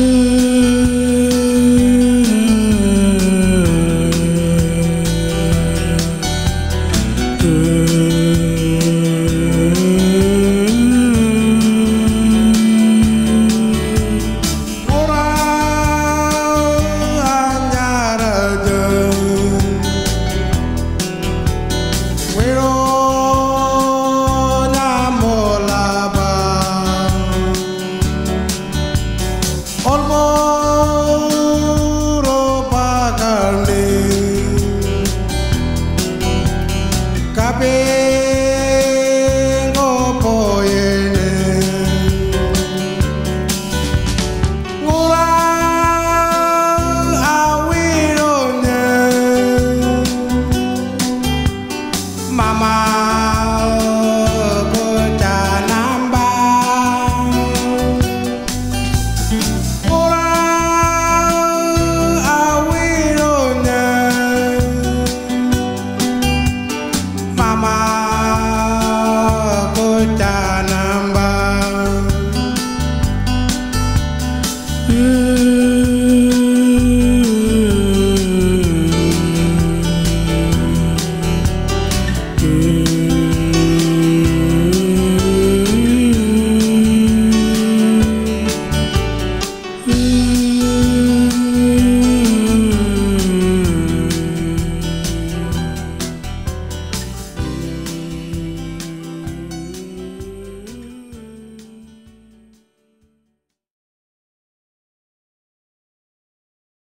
Almost